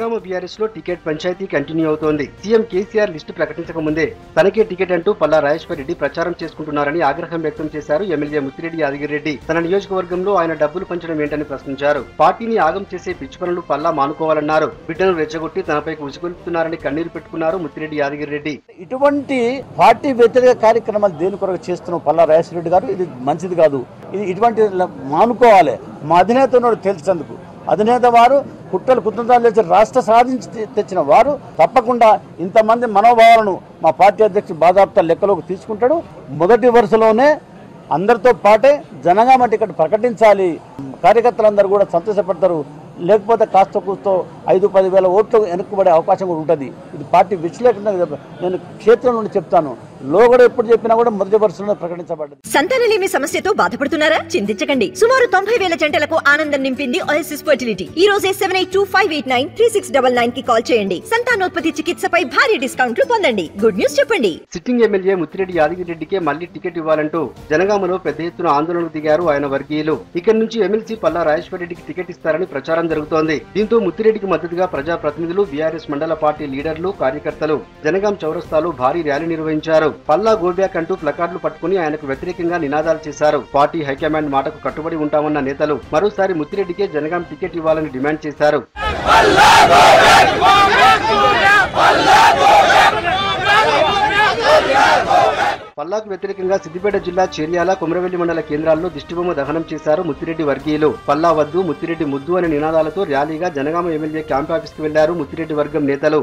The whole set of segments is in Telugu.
జనగామ బీఆర్ఎస్ లో టికెట్ పంచాయతీ కంటిన్యూ అవుతోంది. సీఎం కేసీఆర్ లిస్టు ప్రకటించక ముందే తనకే టికెట్ అంటూ పల్లా రాజేశ్వర్ రెడ్డి ప్రచారం చేసుకుంటున్నారని ఆగ్రహం వ్యక్తం చేశారు. ఎమ్మెల్యే ముత్తిరెడ్డి యాదగిరిరెడ్డి తన నియోజకవర్గంలో ఆయన డబ్బులు పంచడం ఏంటని ప్రశ్నించారు. పార్టీని ఆగం చేసే పిచ్చి పనులు పల్లా మానుకోవాలన్నారు. బిడ్డను రెచ్చగొట్టి తనపై ఉసుగొలుపుతున్నారని కన్నీరు పెట్టుకున్నారు ముత్తిరెడ్డి యాదగిరిరెడ్డి. ఇటువంటి పార్టీ వ్యతిరేక కార్యక్రమాలు దేని కొరకు చేస్తున్నాం పల్లా రాజేశ్వర్ రెడ్డి గారు, ఇది మంచిది కాదు. ఇది ఇటువంటి మానుకోవాలి. మా అధినేత ఉన్నాడు తెలిసేందుకు, అధినేత వారు కుట్రలు కుతంత్రాలు చేసి రాష్ట్ర సాధించి తెచ్చిన వారు తప్పకుండా ఇంతమంది మనోభావాలను మా పార్టీ అధ్యక్షుడు బాధాప్త లెక్కలోకి తీసుకుంటాడు. మొదటి వరుసలోనే అందరితో పాటే జనగామ టికెట్ ప్రకటించాలి, కార్యకర్తలందరూ కూడా సంతోషపడతారు. లేకపోతే కాస్త కూస్తో 5-10 వేల ఓట్లు వెనుకబడే అవకాశం కూడా ఉంటుంది. ఇది పార్టీ విశ్లేషణ నేను క్షేత్రం నుండి చెప్తాను. లోగడ ఎప్పుడు చెప్పినా కూడా మొదటి వరుసలో ప్రకటించబడ్డది. సంతానలేమి సమస్యతో బాధపడుతున్నారా? చింతించకండి. సుమారు 90,000 జంటలకు ఆనందం నింపింది ఒయాసిస్ ఫర్టిలిటీ. ఈ రోజే 7825893699 కి కాల్ చేయండి. సంతానోత్పత్తి చికిత్సపై భారీ డిస్కౌంట్లు పొందండి. గుడ్ న్యూస్ చెప్పండి. సిట్టింగ్ ఎమ్మెల్యే ముత్తిరెడ్డి యాదగిరిరెడ్డికే మళ్లీ టికెట్ ఇవ్వాలంటూ జనగామలో పెద్ద ఎత్తున ఆందోళనకు దిగారు ఆయన వర్గీయులు. ఇక్కడి నుంచి ఎమ్మెల్సీ పల్లా రాజేశ్వర్ రెడ్డికి టికెట్ ఇస్తారని ప్రచారం జరుగుతోంది. దీంతో ముత్తిరెడ్డికి మద్దతుగా ప్రజా ప్రతినిధులు, బీఆర్ఎస్ మండల పార్టీ లీడర్లు, కార్యకర్తలు జనగాం చౌరస్తాలో భారీ ర్యాలీ నిర్వహించారు. పల్లా గోబ్యాక్ అంటూ ప్లకార్డులు పట్టుకుని ఆయనకు వ్యతిరేకంగా నినాదాలు చేశారు. పార్టీ హైకమాండ్ మాటకు కట్టుబడి ఉంటామన్న నేతలు మరోసారి ముత్తిరెడ్డికే జనగాం టికెట్ ఇవ్వాలని డిమాండ్ చేశారు. పల్లాకు వ్యతిరేకంగా సిద్దిపేట జిల్లా చేర్యాల, కొమరవెల్లి మండల కేంద్రాల్లో దిష్టిబొమ్మ దహనం చేశారు ముత్తిరెడ్డి వర్గీయులు. పల్లా వద్దు, ముత్తిరెడ్డి ముద్దు అనే నినాదాలతో ర్యాలీగా జనగామ ఎమ్మెల్యే క్యాంప్ ఆఫీస్ కు వెళ్లారు ముత్తిరెడ్డి వర్గం నేతలు.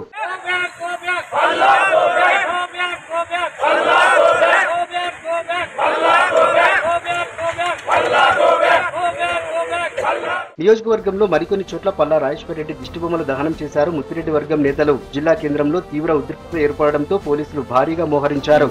నియోజకవర్గంలో మరికొన్ని చోట్ల పల్లా రాజేశ్వర్ రెడ్డి దిష్టిబొమ్మలు దహనం చేశారు ముత్తిరెడ్డి వర్గం నేతలు. జిల్లా కేంద్రంలో తీవ్ర ఉద్రిక్తత ఏర్పడడంతో పోలీసులు భారీగా మోహరించారు.